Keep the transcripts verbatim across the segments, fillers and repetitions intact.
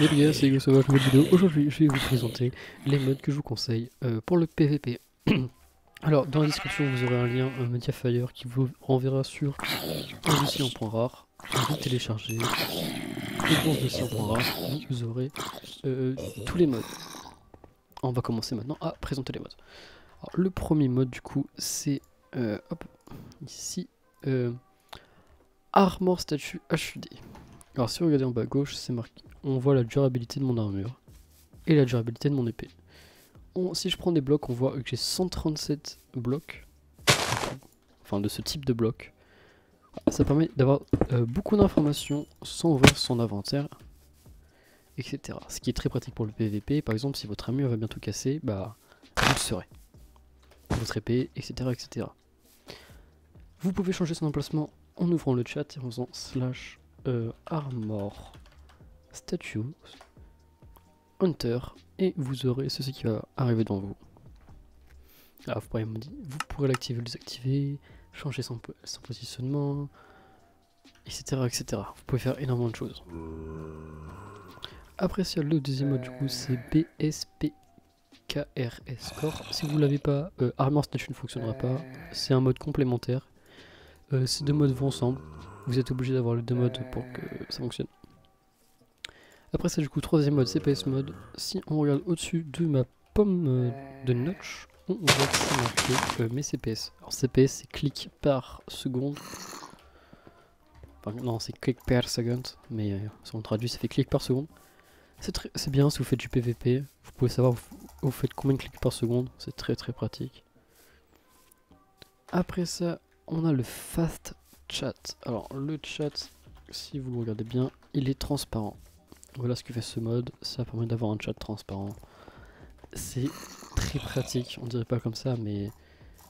Yo les gars, c'est Hugo Sauvage, nouvelle vidéo. Aujourd'hui, je vais vous présenter les modes que je vous conseille euh, pour le P V P. Alors, dans la description, vous aurez un lien euh, Mediafire qui vous renverra sur un dossier en point rare. Vous téléchargez, et dans ce dossier en point rare, vous aurez euh, tous les modes. On va commencer maintenant à présenter les modes. Alors, le premier mode, du coup, c'est euh, hop, ici euh, Armor Statue H U D. Alors, si vous regardez en bas à gauche, c'est marqué. On voit la durabilité de mon armure et la durabilité de mon épée. On, si je prends des blocs, on voit que j'ai cent trente-sept blocs, enfin de ce type de bloc. Ça permet d'avoir euh, beaucoup d'informations sans ouvrir son inventaire, et cetera. Ce qui est très pratique pour le P V P. Par exemple, si votre armure va bientôt casser, bah vous le saurez. Votre épée, et cetera, et cetera. Vous pouvez changer son emplacement en ouvrant le chat et en faisant slash euh, armor. Statue, Hunter, et vous aurez ceci qui va arriver devant vous. Alors, vous pourrez, vous pourrez l'activer ou le désactiver, changer son, son positionnement, et cetera, et cetera. Vous pouvez faire énormément de choses. Après, ça, le deuxième mode, du coup, c'est B S P K R S Core. Si vous ne l'avez pas, euh, Armor Statue ne fonctionnera pas. C'est un mode complémentaire. Euh, ces deux modes vont ensemble. Vous êtes obligé d'avoir les deux modes pour que ça fonctionne. Après ça, du coup, troisième mode, C P S mode. Si on regarde au-dessus de ma pomme de notch, on voit que c'est marqué euh, mes C P S. Alors C P S, c'est clic par seconde. Enfin, non, c'est clic par second, mais euh, si on traduit, ça fait clic par seconde. C'est bien si vous faites du P V P, vous pouvez savoir où vous faites combien de clics par seconde, c'est très très pratique. Après ça, on a le fast chat. Alors le chat, si vous le regardez bien, il est transparent. Voilà ce que fait ce mode, ça permet d'avoir un chat transparent. C'est très pratique, on dirait pas comme ça, mais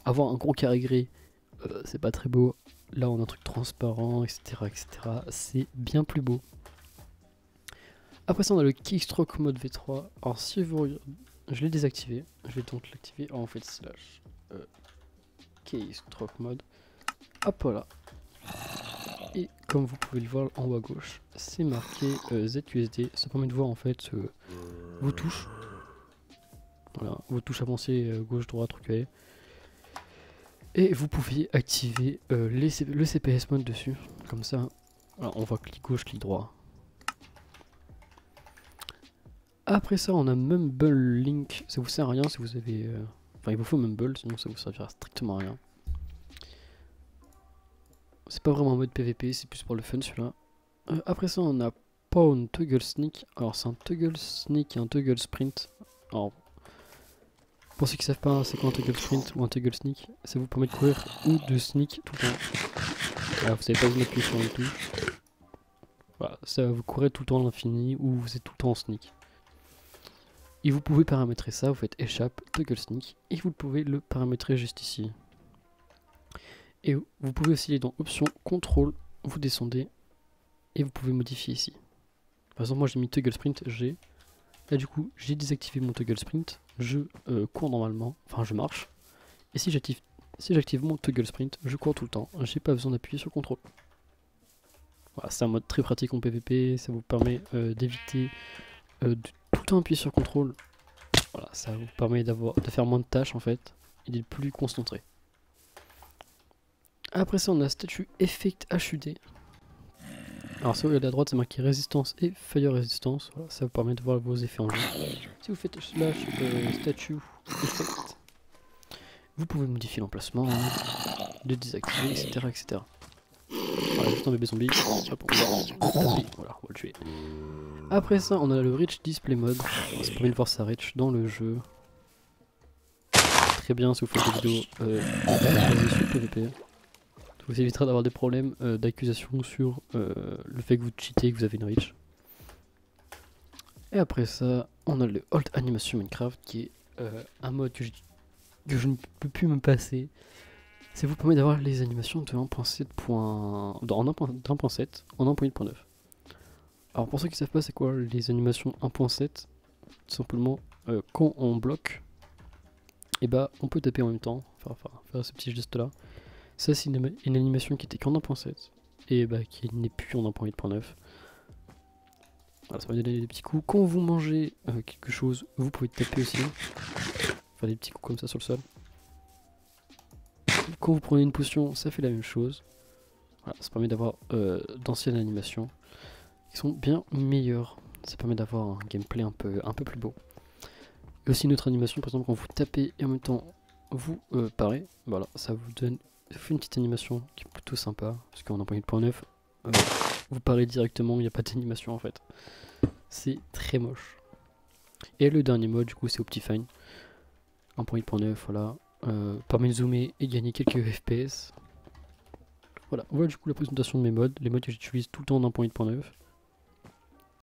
avoir un gros carré gris, euh, c'est pas très beau. Là on a un truc transparent, et cetera, et cetera. C'est bien plus beau. Après ça on a le keystroke mode V trois. Alors si vous regardez, je l'ai désactivé, je vais donc l'activer en fait slash euh, keystroke mode. Hop voilà. Et comme vous pouvez le voir en haut à gauche, c'est marqué euh, Z U S D. Ça permet de voir en fait euh, vos touches. Voilà, vos touches avancées, euh, gauche, droite, reculée. Et vous pouvez activer euh, les le C P S mode dessus. Comme ça, alors, on voit clic gauche, clic droit. Après ça, on a Mumble Link. Ça vous sert à rien si vous avez. Euh... Enfin, il vous faut Mumble, sinon ça vous servira strictement à rien. C'est pas vraiment en mode P V P, c'est plus pour le fun celui-là. Euh, après ça, on a Pawn Toggle Sneak. Alors, c'est un Toggle Sneak et un Toggle Sprint. Alors, pour ceux qui savent pas, c'est quoi un Toggle Sprint ou un Toggle Sneak? Ça vous permet de courir ou de sneak tout le temps. Alors, vous avez pas besoin d'appuyer sur les touches. Voilà, ça vous courez tout le temps à l'infini ou vous êtes tout le temps en sneak. Et vous pouvez paramétrer ça, vous faites échappe, Toggle Sneak, et vous pouvez le paramétrer juste ici. Et vous pouvez aussi aller dans options, contrôle, vous descendez et vous pouvez modifier ici. Par exemple, moi j'ai mis toggle sprint, j'ai. Là du coup, j'ai désactivé mon toggle sprint, je euh, cours normalement, enfin je marche. Et si j'active si j'active mon toggle sprint, je cours tout le temps, j'ai pas besoin d'appuyer sur contrôle. Voilà, c'est un mode très pratique en P V P, ça vous permet euh, d'éviter euh, de tout le temps appuyer sur contrôle. Voilà, ça vous permet d'avoir de faire moins de tâches en fait et d'être plus concentré. Après ça, on a Statue Effect H U D. Alors, si vous regardez à droite, c'est marqué résistance et fire résistance. Voilà, ça vous permet de voir vos effets en jeu. Si vous faites slash euh, Statue Effect, vous pouvez modifier l'emplacement, hein, le désactiver, et cetera, et cetera. Voilà, juste un bébé zombie. Hop, on va, on va, voilà, on va le tuer. Après ça, on a le Rich Display Mode. Ça permet de voir sa rich dans le jeu. Très bien si vous faites des vidéos euh, sur P V P. Vous évitera d'avoir des problèmes euh, d'accusation sur euh, le fait que vous cheatez et que vous avez une reach. Et après ça, on a le Old Animation Minecraft qui est euh, un mode que, que je ne peux plus me passer. Ça vous permet d'avoir les animations de un point sept. En un point sept, en un point huit point neuf. Alors pour ceux qui ne savent pas c'est quoi les animations un point sept, tout simplement euh, quand on bloque, et bah on peut taper en même temps, enfin, enfin faire ce petit geste là. Ça c'est une, une animation qui était qu'en un point sept et bah, qui n'est plus en un point huit point neuf. Voilà, ça va donner des petits coups. Quand vous mangez euh, quelque chose, vous pouvez taper aussi. Faire des petits coups comme ça sur le sol. Quand vous prenez une potion, ça fait la même chose. Voilà, ça permet d'avoir euh, d'anciennes animations qui sont bien meilleures. Ça permet d'avoir un gameplay un peu, un peu plus beau. Et aussi une autre animation, par exemple, quand vous tapez et en même temps vous euh, parez. Voilà, ça vous donne ça fait une petite animation qui est plutôt sympa. Parce qu'en un point huit point neuf, euh, vous parez directement, il n'y a pas d'animation en fait. C'est très moche. Et le dernier mode, du coup, c'est Optifine. un point huit point neuf, voilà. Euh, permet de zoomer et gagner quelques F P S. Voilà, voilà du coup la présentation de mes modes, les modes que j'utilise tout le temps en un point huit point neuf.